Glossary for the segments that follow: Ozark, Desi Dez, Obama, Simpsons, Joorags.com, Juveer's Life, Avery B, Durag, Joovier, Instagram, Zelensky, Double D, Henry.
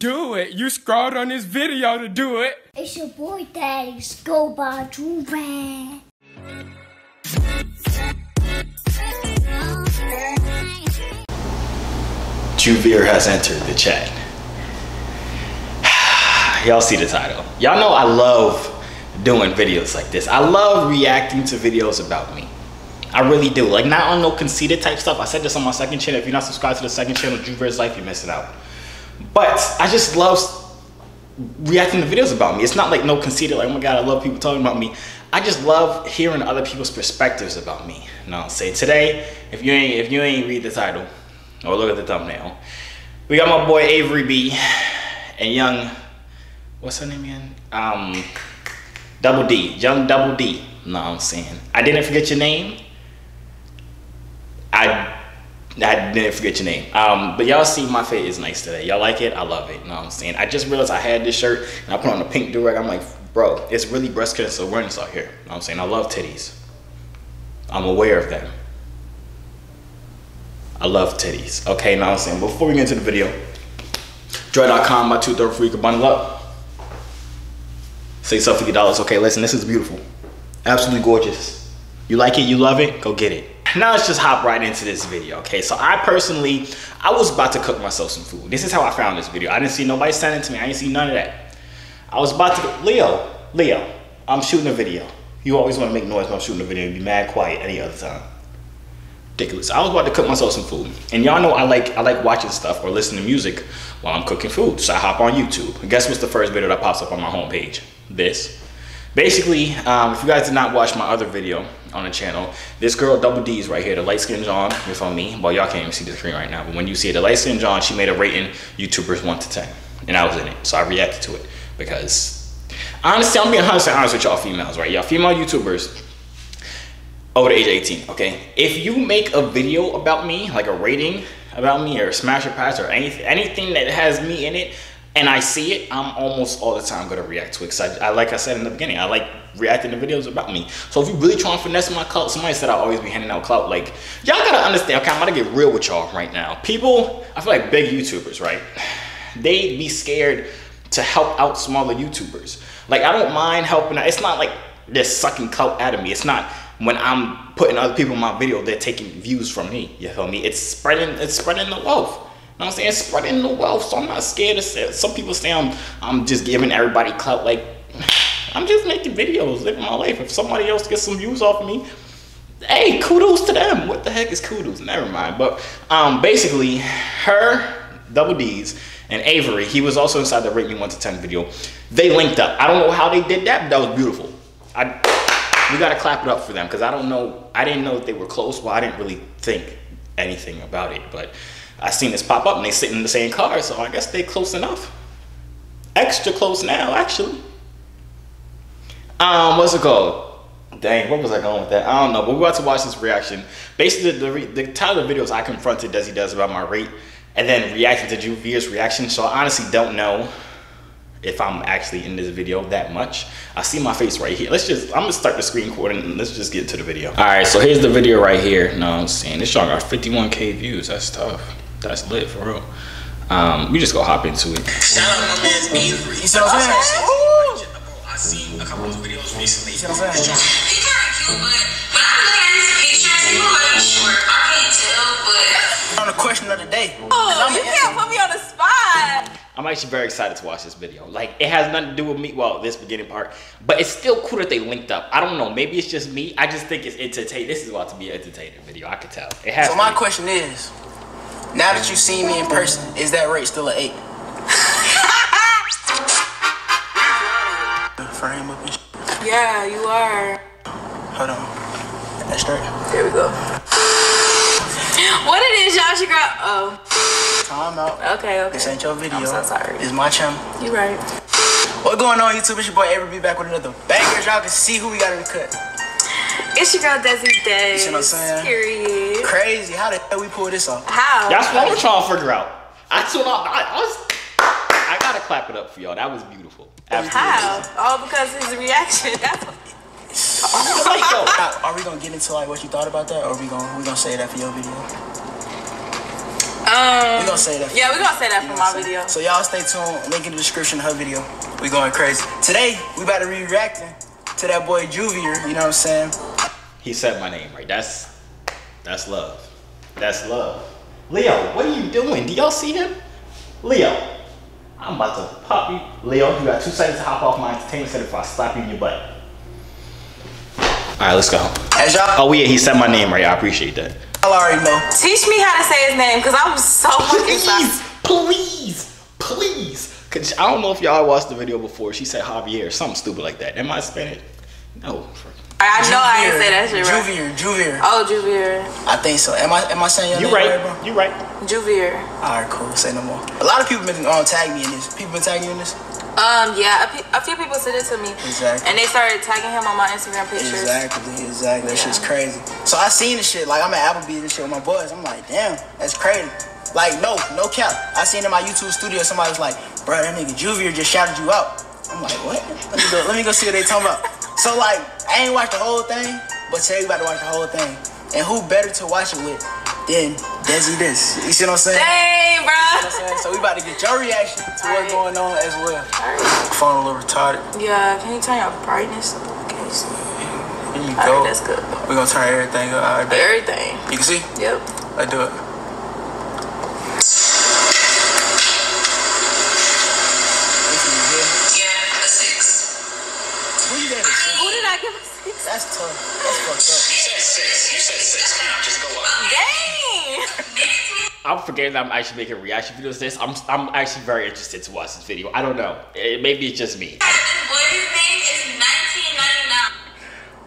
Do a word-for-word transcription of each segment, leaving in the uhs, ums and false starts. Do it. You scrolled on this video to do it. It's your boy Daddy Go by Joovier. Joovier has entered the chat. Y'all see the title. Y'all know I love doing videos like this. I love reacting to videos about me. I really do. Like, not on no conceited type stuff. I said this on my second channel. If you're not subscribed to the second channel, Juveer's Life, you're missing out. But I just love reacting to videos about me. It's not like no conceited, like, oh my God, I love people talking about me. I just love hearing other people's perspectives about me. You know what I'm saying? Today, if you ain't if you ain't read the title or look at the thumbnail, we got my boy Avery B and young, what's her name again? Um, Double D, young Double D. You know what I'm saying? I didn't forget your name. I I didn't forget your name. Um, but y'all see my fit is nice today. Y'all like it? I love it. You know what I'm saying? I just realized I had this shirt and I put on a pink durag. I'm like, bro, it's really breast cancer awareness out here. You know what I'm saying? I love titties. I'm aware of them. I love titties. Okay, you know what I'm saying? Before we get into the video, Joorags dot com, my two thirty-three, you can bundle up. Save yourself fifty dollars. Okay, listen, this is beautiful. Absolutely gorgeous. You like it? You love it? Go get it. Now let's just hop right into this video, okay? So I personally, I was about to cook myself some food. This is how I found this video. I didn't see nobody sending it to me. I didn't see none of that. I was about to, Leo, Leo, I'm shooting a video. You always want to make noise when I'm shooting a video. You'd be mad quiet any other time. Ridiculous. I was about to cook myself some food. And y'all know I like I like watching stuff or listening to music while I'm cooking food. So I hop on YouTube. And guess what's the first video that pops up on my homepage? This. Basically, um, if you guys did not watch my other video on the channel, this girl Double D's right here, the light skin John, it's on me. Well, y'all can't even see the screen right now, but when you see it, the light skin John, she made a rating YouTubers one to ten, and I was in it, so I reacted to it because honestly, I'm being honest and honest with y'all females, right? Y'all female YouTubers over the age of eighteen, okay? If you make a video about me, like a rating about me or smash or pass or anything, anything that has me in it, and I see it, I'm almost all the time gonna react to it. Cause I, I, like I said in the beginning, I like reacting to videos about me. So if you really try and finesse my clout, somebody said I'll always be handing out clout. Like, y'all gotta understand, okay, I'm gonna get real with y'all right now. People, I feel like big YouTubers, right? They be scared to help out smaller YouTubers. Like, I don't mind helping out. It's not like they're sucking clout out of me. It's not when I'm putting other people in my video, they're taking views from me, you feel me? It's spreading, it's spreading the wealth. You know what I'm saying? Spreading the wealth, so I'm not scared to say it. Some people say I'm, I'm just giving everybody clout. Like, I'm just making videos, living my life. If somebody else gets some views off of me, hey, kudos to them. What the heck is kudos? Never mind. But um, basically, her, Double D's, and Avery, he was also inside the Rate Me one to ten video. They linked up. I don't know how they did that, but that was beautiful. I, we got to clap it up for them because I don't know. I didn't know if they were close. Well, I didn't really think anything about it, but I seen this pop up and they sitting in the same car, so I guess they close enough. Extra close now, actually. Um, what's it called? Dang, what was I going with that? I don't know, but we're about to watch this reaction. Basically, the, the, the title of the video is I confronted Desi Dez about my rate and then reacted to Juveer's reaction, so I honestly don't know if I'm actually in this video that much. I see my face right here. Let's just, I'm gonna start the screen recording and let's just get to the video. All right, so here's the video right here. No, I'm saying this y'all got fifty-one K views, that's tough. That's lit for real. Um, we just gonna hop into it. Shout out my man's Avery. He said, I seen a couple of videos recently. He's kind of cute, but when I look at his picture, people are sure I can't tell, but on the question of the day. Oh, you can't put me on the spot. I'm actually very excited to watch this video. Like, it has nothing to do with me. Well, this beginning part, but it's still cool that they linked up. I don't know. Maybe it's just me. I just think it's entertaining. This is about to be an entertaining video. I can tell. It has. So my question is, now that you've seen me in person, is that rate still an eight? Frame up and shit. Yeah, you are. Hold on. That's straight. Here we go. What it is, y'all should grab. Oh. Time out. Okay, okay. This ain't your video. I'm so sorry. It's my channel. You right. What's going on, YouTube? It's your boy Avery B back with another banger. Y'all can see who we got in the cut. It's your girl Desi Dez. You know what I'm saying? Period. Crazy. How the hell we pull this off? How? That's what we're trying to figure out. I told y'all, I, I was, I gotta clap it up for y'all. That was beautiful. Absolutely. How? All because his reaction. That's what. Are we gonna get into like what you thought about that, or are we gonna we gonna say that for your video? Um, we gonna say that. Yeah, we gonna say that for my video. So y'all stay tuned. Link in the description of her video. We going crazy. Today, we about to be reacting to that boy Joovier. You know what I'm saying? He said my name right. That's that's love. That's love. Leo, what are you doing? Do y'all see him? Leo, I'm about to pop you. Leo, you got two seconds to hop off my entertainment center before I slap you in your butt. All right, let's go. As y'all. Oh yeah, he said my name right. I appreciate that. Y'all already know. Teach me how to say his name, cause I'm so please, fucking please, please. Cause I don't know if y'all watched the video before. She said Javier or something stupid like that. Am I Spanish? No. I know Joovier. I didn't say that shit right. Joovier, Joovier. Oh, Joovier. I think so. Am I am I saying your you name right, right bro? You right. Joovier. All right, cool. Say no more. A lot of people been um, tagging me in this. People been tagging you in this. Um, yeah, a, a few people said it to me. Exactly. And they started tagging him on my Instagram pictures. Exactly, exactly. Yeah. That shit's crazy. So I seen this shit. Like, I'm at Applebee's and shit with my boys. I'm like, damn, that's crazy. Like, no, no cap. I seen in my YouTube studio, somebody was like, bro, that nigga Joovier just shouted you out. I'm like, what? Let me go, let me go see what they talking about. So, like, I ain't watched the whole thing, but today we about to watch the whole thing. And who better to watch it with than Desi Dez? You see what I'm saying? Dang, bro. You see what I'm saying? So we about to get your reaction to all what's right. going on as well. Right. Phone a little retarded. Yeah, can you turn your brightness up? Can you see? There you go. Right, that's good. We're going to turn everything up. All right, everything. You can see? Yep. I do it. That's tough. That's fucked up. You said six. You said six. Come on, just go up. Dang! I'm forgetting that I'm actually making reaction videos to this. I'm, I'm actually very interested to watch this video. I don't know. It, maybe it's just me.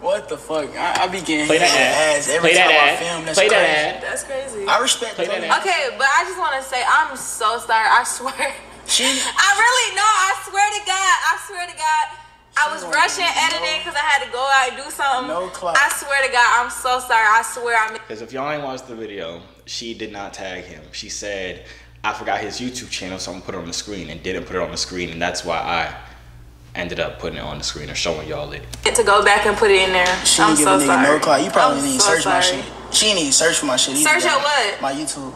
What the fuck? I, I be getting Play that ass every Play time that I film. That's Play crazy. That That's crazy. I respect Play that. Okay, but I just want to say I'm so sorry. I swear. She? I really, no, I swear to God. I swear to God. I was rushing editing because I had to go out and do something. No clock. I swear to God, I'm so sorry. I swear I Because if y'all ain't watched the video, she did not tag him. She said, I forgot his YouTube channel, so I'm going to put it on the screen, and didn't put it on the screen, and that's why I ended up putting it on the screen or showing y'all it. To go back and put it in there. She I'm so a nigga sorry. No clock. You probably I'm need to so search sorry. my shit. She need to search for my shit. Search your what? My YouTube.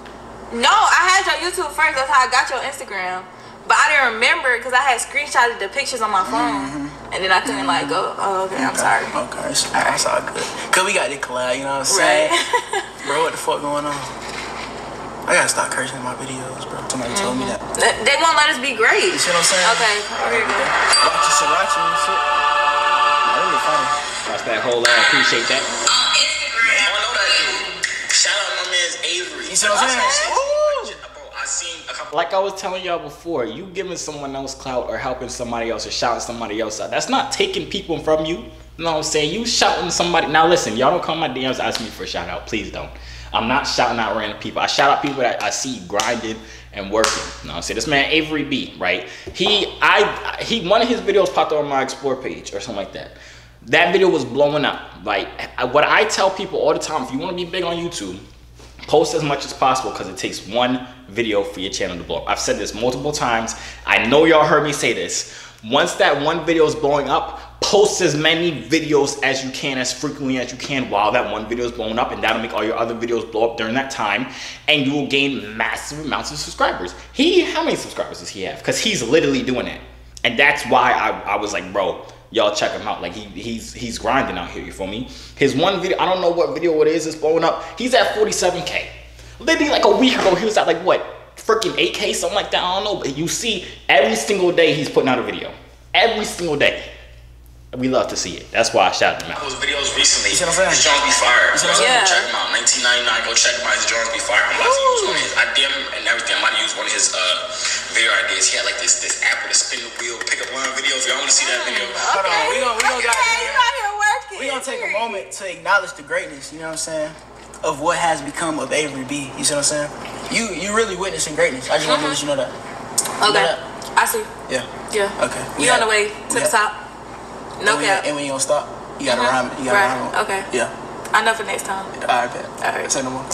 No, I had your YouTube first. That's how I got your Instagram. But I didn't remember because I had screenshotted the pictures on my phone. Mm -hmm. And then I couldn't like go, oh, okay, I'm sorry. Okay, it's all, right. it's all good. Because we got the collab, you know what I'm saying? Right. Bro, what the fuck going on? I got to stop cursing in my videos, bro. Somebody mm -hmm. told me that. They won't let us be great. You see what I'm saying? Okay, here we go. Watch the sriracha and shit. Nah, that was funny. Watch that whole lot. Appreciate that. On Instagram. I know that dude. Shout out my man's Avery. You see what I'm saying? Okay. Like I was telling y'all before, you giving someone else clout or helping somebody else or shouting somebody else out, that's not taking people from you. You know what I'm saying? You shouting somebody. Now listen, y'all don't come my D Ms asking me for a shout out. Please don't. I'm not shouting out random people. I shout out people that I see grinding and working. You know what I'm saying? This man Avery B, right? He, I, he, one of his videos popped up on my Explore page or something like that. That video was blowing up. Like what I tell people all the time, if you want to be big on YouTube, post as much as possible because it takes one video for your channel to blow up. I've said this multiple times. I know y'all heard me say this. Once that one video is blowing up, post as many videos as you can, as frequently as you can while that one video is blowing up, and that'll make all your other videos blow up during that time, and you will gain massive amounts of subscribers. He, how many subscribers does he have? Because he's literally doing it. And that's why I, I was like, bro, y'all check him out. Like he he's he's grinding out here, you feel me? His one video, I don't know what video it is, it's blowing up. He's at forty-seven K. Literally like a week ago, he was at like what? Freaking eight K, something like that. I don't know. But you see every single day he's putting out a video. Every single day. We love to see it. That's why I shouted him out. Those videos recently, his joints be fire. Go check him out. nineteen ninety-nine, go check him out. His joints be fire. I'm about to use one of his, I D M him and everything. I'm about to use one of his uh, video ideas. He had like this this app with a spin the wheel, pick up line videos. Y'all want to see that video? Okay. Hold on. We gonna, we gonna okay. got here. We're going to take a moment to acknowledge the greatness, you know what I'm saying, of what has become of Avery B. You see what I'm saying? You you really witnessing greatness. I just want to let you know that. Okay. You know that? I see. Yeah. Yeah. Okay. You on the way to the top. No and cap. When and when you gonna stop, you gotta mm-hmm. rhyme it. You gotta right. rhyme it. Okay. Yeah. I know for next time. Alright, bet. Alright. Say no more.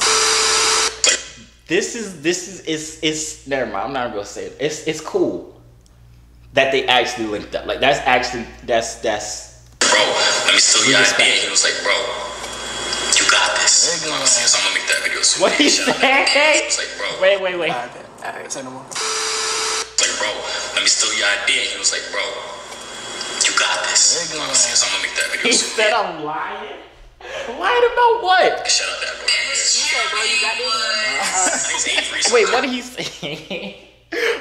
This is this is it's it's never mind, I'm not gonna say it. It's it's cool that they actually linked up. Like that's actually that's that's Bro, let me steal your idea. He was like, bro, you got this. ass. You know what I'm saying? So I'm gonna make that video soon. What he said? It's like, bro. Wait, wait, wait. All right, all right, say no more. It's like, bro, let me steal your idea. He was like, bro, you got this. You know what I'm saying? So I'm gonna make that video soon. He said I'm lying. Lying about what? Shut up, that boy. He's like, bro, you got this. Wait, what did he say?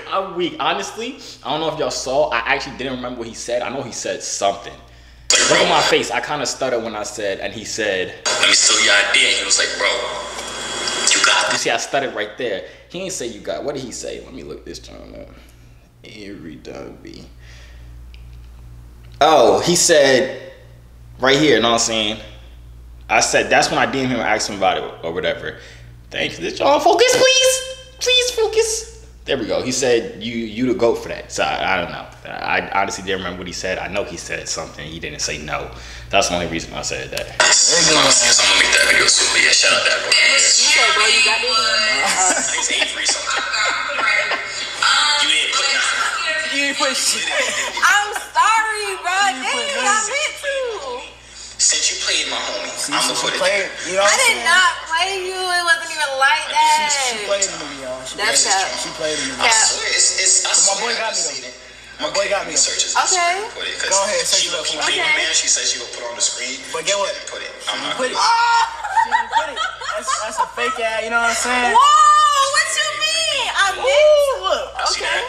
I'm weak. Honestly, I don't know if y'all saw. I actually didn't remember what he said. I know he said something. Like, look at my face. I kind of stuttered when I said, and he said, let me steal your idea. He was like, bro, you got this. You see, I stuttered right there. He ain't say you got. What did he say? Let me look this time up. Avery B. Oh, he said right here. You know what I'm saying? I said that's when I D M'd him and asked him about it or whatever. Thank you. Y'all focus, please. Please focus. There we go. He said, you you the GOAT for that. So, I, I don't know. I honestly didn't remember what he said. I know he said something. He didn't say no. That's the only reason I said that. I'm going to make that video soon. Yeah, shout out that boy. He's like, bro, you got this. I think it's Avery something. You didn't put nothing. You didn't put shit. I'm sorry, bro. Damn, I meant to. Since you played my homie, I'm going to put it there. I did not play you. It wasn't even like that. She played me. That's cap. She played in the video. I swear, it's, it's, I swear, my boy got me. My boy got me. Search his Instagram. Okay. Go ahead. She will keep being a man. She says she will put on the screen. But get what? Put it. I'm not put it. She didn't put it. That's, that's a fake ad. You know what I'm saying? Whoa! What you mean? I did. Okay.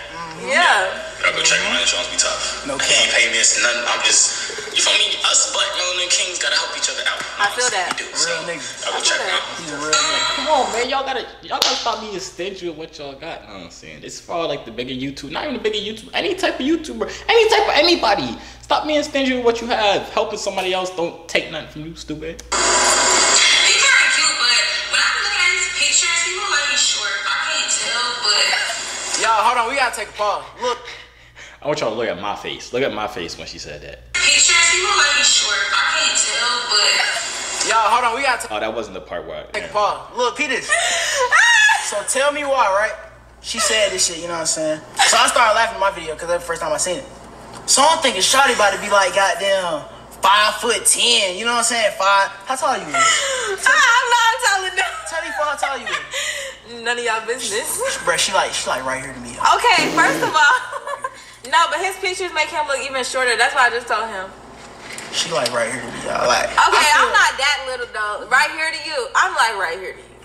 Yeah. Y'all go check my Jones be tough. No, he ain't pay me this nothing. I'm just. You feel me? Us black men and kings gotta help each other out. I feel that. Real niggas. I go check out. He's a real nigga. Come on, man. Y'all gotta, y'all gotta stop being stingy with what y'all got. No, I'm saying it's for like the bigger YouTube, not even the bigger YouTube, any type of YouTuber, any type of anybody. Stop being stingy with what you have. Helping somebody else, don't take nothing from you, stupid. They kinda cute, but when I'm looking at these pictures, people might be short. I can't tell, but y'all, hold on, we gotta take a pause. Look. I want y'all to look at my face. Look at my face when she said that. People might be short. I can't tell, but y'all, hold on. We got to. Oh, that wasn't the part where. I, yeah. Paul, look, he did. So tell me why, right? She said this shit. You know what I'm saying? So I started laughing at my video because that's the first time I seen it. So I'm thinking, shawty about to be like, goddamn, five foot ten. You know what I'm saying? Five. How tall are you? I'm not telling them. Tell me how tall you is. None of y'all business. Bruh, she like, she like right here to me. Okay, first of all, no, but his pictures make him look even shorter. That's why I just told him. She like right here to me, y'all. Like, okay, I'm not that little though. Right here to you. I'm like right here to you.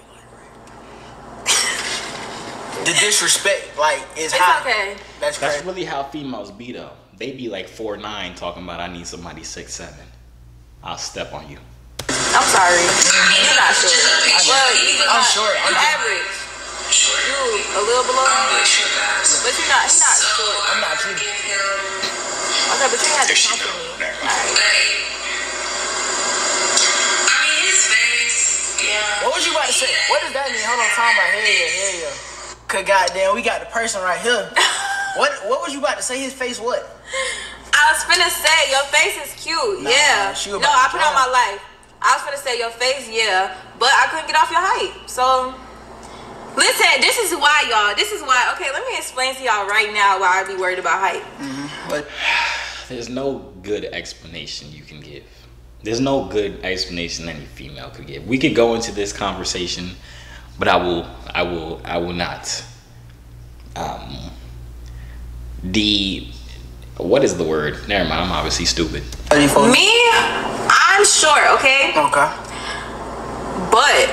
The disrespect, like, is high. Okay. That's crazy. That's really how females be though. They be like four nine talking about I need somebody six seven. I'll step on you. I'm sorry. You're not short. Well, you're not, I'm short. I'm average. Short. You a little below average. But you're not you're not short. I'm not you. Okay, but you have to compliment me. What was you about to say? What does that mean? Hold on, time right here, yeah, yeah. Cause goddamn, we got the person right here. What What was you about to say? His face, what? I was finna say your face is cute, nah, yeah. No, I put on my life. I was finna say your face, yeah, but I couldn't get off your height. So listen, this is why, y'all. This is why. Okay, let me explain to y'all right now why I be worried about height. Mm-hmm. But there's no good explanation you can give. There's no good explanation any female could give. We could go into this conversation, but I will, I will, I will not. Um, the, what is the word? Never mind, I'm obviously stupid. Me, I'm short, okay? Okay. But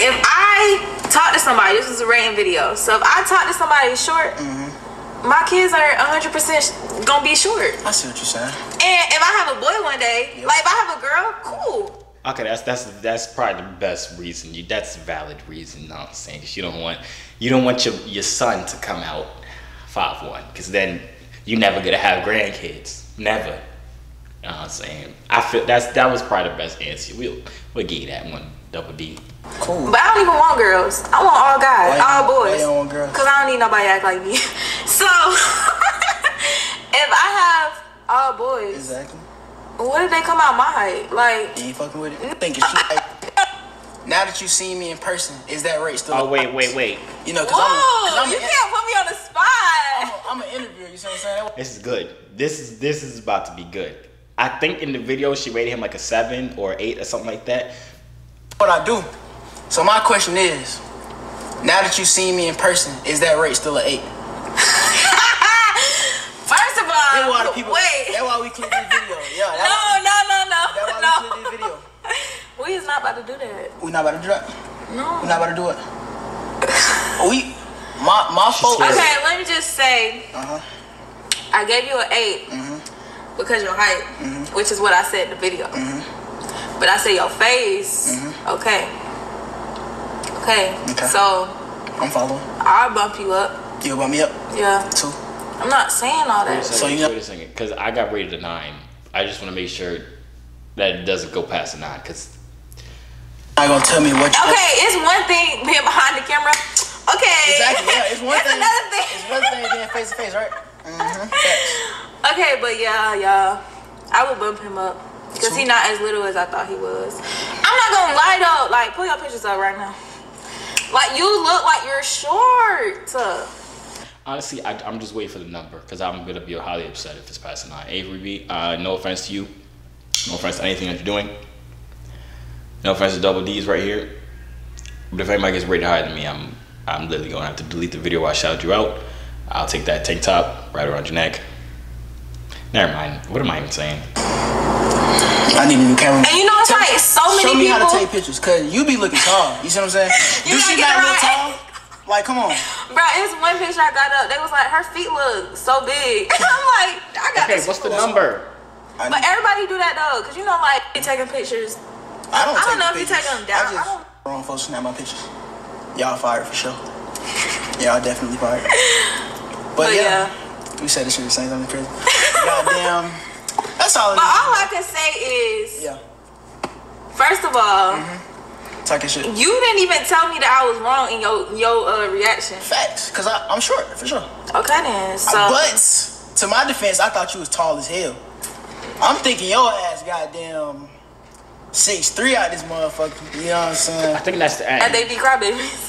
if I talk to somebody, this is a rating video, so if I talk to somebody short, mm-hmm. my kids are one hundred percent gonna be short. I see what you're saying. And if I have a boy one day, yep. like if I have a girl, cool. Okay, that's that's that's probably the best reason. You that's a valid reason. No, I'm saying you don't want you don't want your your son to come out five one, because then you never gonna have grandkids. Never. You know what I'm saying? I feel that's that was probably the best answer. We'll we'll give you that one, Double D. Cool. But I don't even want girls. I want all guys, all boys. I don't want girls. Cause I don't need nobody to act like me. So if I have all boys, exactly. What if they come out my height? Like, you ain't fucking with it. Thinking she like, now that you see me in person, is that rate still? Oh wait, wait, wait. You know, cause whoa, I'm, cause I'm you can't put me on the spot. I'm an interviewer. You see what I'm saying? This is good. This is this is about to be good. I think in the video she rated him like a seven or eight or something like that. what I do. So my question is, now that you've seen me in person, is that rate still an eight? First of all, that's why, people, wait. That's why we clicked this video. Yeah, no, why, no, no, no, that's why no. We clicked this video. We is not about to do that. We not about to do that? No. We not about to do it. We, my, my folks. Okay, let me just say, uh-huh. I gave you an eight mm-hmm. because your height, mm-hmm. which is what I said in the video. Mm-hmm. But I said your face, mm-hmm. okay. okay. Okay, so. I'm following. I'll bump you up. You'll bump me up? Yeah. Two. I'm not saying all that. Wait a second, so you know, wait a second, because I got rated a nine. I just want to make sure that it doesn't go past a nine, because I gonna tell me what you. Okay, it's one thing being behind the camera. Okay. Exactly. Yeah, it's one thing. Another thing. It's one thing being face to face, right? Mm-hmm. Okay, but yeah, y'all, I would bump him up because he not as little as I thought he was. I'm not gonna lie though. Like, pull your pictures up right now. Like, you look like you're short. Honestly, I, I'm just waiting for the number because I'm gonna be highly upset if it's past a nine. Avery B, uh, no offense to you, no offense to anything that you're doing, no offense to Double D's right here, but if anybody gets rated higher than me, I'm I'm literally gonna have to delete the video. While I shout you out. I'll take that tank top right around your neck. Never mind. What am I even saying? I need a new camera. And you know it's tell like so many people. Show me people. How to take pictures, cause you be looking tall. You see what I'm saying? You she not real tall? Like, come on. Bro, it's one picture I got up. They was like, her feet look so big. And I'm like, I got okay, this. Okay, what's the number? But everybody do that, though. Because, you know, like, they taking pictures. I don't, I don't know if you take them down. I just I don't... wrong folks snap my pictures. Y'all fired for sure. Y'all definitely fired. But, but yeah, yeah. We said this shit was saying something crazy. Goddamn. That's all it but is. But all I can say is, yeah. First of all, mm-hmm. talking shit. You didn't even tell me that I was wrong in your your uh, reaction. Facts, cause I, I'm short for sure. Okay then. So, I, but to my defense, I thought you was tall as hell. I'm thinking your ass, goddamn, six three out this motherfucker. You know what I'm saying? I think that's the act. And they be crybabies.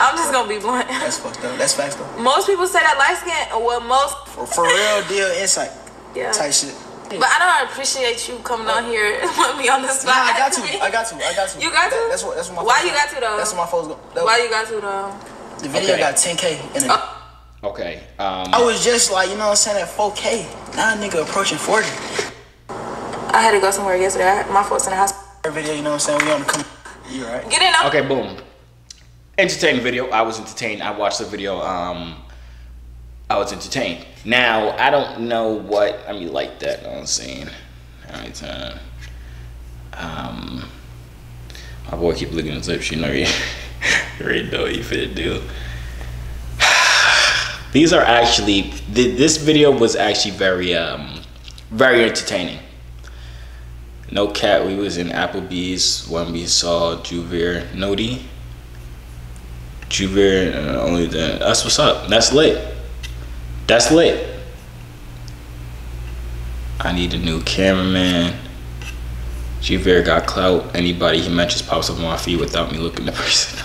I'm just gonna be blunt. That's fucked up. That's facts though. Most people say that light skin. Well, most for, for real deal insight. Yeah. Type shit. But I don't appreciate you coming on here and putting me on the spot. Nah, I got to. I got to. I got to. You got to? That, that's what. That's what my. Why you got to though? That's what my phones go. That Why was, you got to though? The video okay. got ten K in it. Uh, okay. Um, I was just like, you know what I'm saying, at four K. Now a nigga approaching forty. I had to go somewhere yesterday. I had my folks in the hospital. Video, you know what I'm saying? We on the come. You right? Get in. I'm okay. Boom. Entertaining video. I was entertained. I watched the video. Um. I was entertained. Now, I don't know what, I mean, like that, you know what I'm saying? All right, uh, um, my boy keep looking at his lips, you know, you already know you fit, dude. These are actually, th this video was actually very, um, very entertaining. No cat, we was in Applebee's when we saw Joovier Nodi. Joovier, uh, only the, that's what's up, that's lit. That's lit. I need a new cameraman. Joovier got clout. Anybody he mentions pops up on my feed without me looking the person.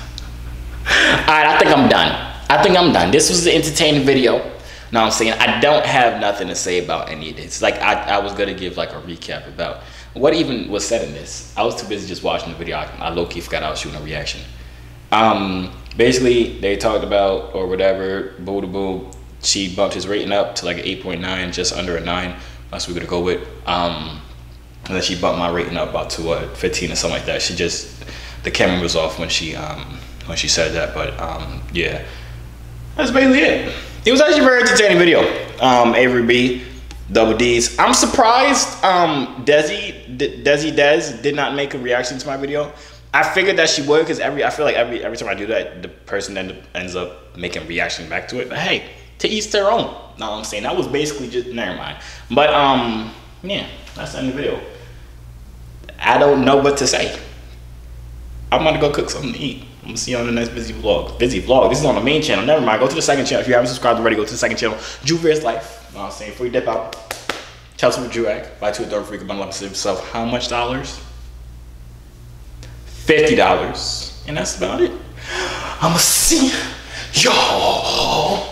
Alright, I think I'm done. I think I'm done. This was an entertaining video. Know what I'm saying? I don't have nothing to say about any of this. Like I, I was gonna give like a recap about what even was said in this. I was too busy just watching the video. I, I low-key forgot I was shooting a reaction. Um basically they talked about or whatever, boo to boo. She bumped his rating up to like an eight point nine, just under a nine. That's what we're gonna go with. Um, and then she bumped my rating up about to a fifteen or something like that. She just, the camera was off when she um, when she said that. But um, yeah, that's basically it. It was actually a very entertaining video. Um, Avery B, Double D's. I'm surprised um, Desi D Desi Dez did not make a reaction to my video. I figured that she would because every I feel like every every time I do that, the person end up, ends up making a reaction back to it. But hey. To each their own. Know what I'm saying? That was basically just never mind. But um, yeah, that's the end of the video. I don't know what to say. I'm gonna go cook something to eat. I'm gonna see you on the next busy vlog. Busy vlog. This is on the main channel. Never mind. Go to the second channel. If you haven't subscribed already, go to the second channel. Juveer's Life. Know what I'm saying? Before you dip out, tell us about Jurag. Buy two a dog freak about love yourself. How much dollars? Fifty dollars. And that's about it. I'ma see y'all. Out.